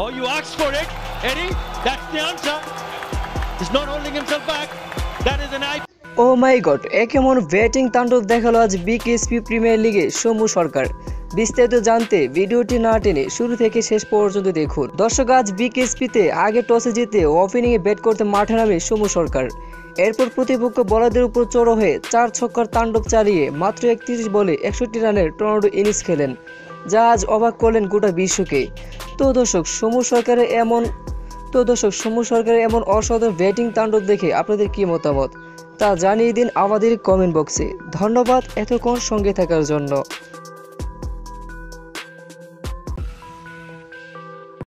Oh, you asked for it, Eddie. That's the answer. He's not holding himself back. That is an eye. Oh my God! এ কেমন batting তাণ্ডব দেখালো আজ BKSP premier লিগে সমু সরকার। বিস্তারিত জানতে ভিডিওটি না টেনে শুরু থেকে শেষ পর্যন্ত দেখুন। দর্শক, আজ বিকেএসপিতে আগে টসে জিতে ওপেনিংয়ে ব্যাট করতে মাঠে নামে সমু সরকার। এরপর প্রতিপক্ষ বোলারদের উপর চড়ো হয়ে ৪ ছক্কার তাণ্ডব চালিয়ে মাত্র ৩১ বলে ৬১ রানের টরন্টো ইনিংস খেলেন, যা আজ অবাক করলেন গোটা বিশ্বকে। তো দর্শক সমু সরকারের এমন অসাধারণ ব্যাটিং তাণ্ডব দেখে আপনাদের কি মতামত তা জানিয়ে দিন আমাদের কমেন্ট বক্সে। ধন্যবাদ এতক্ষণ সঙ্গে থাকার জন্য।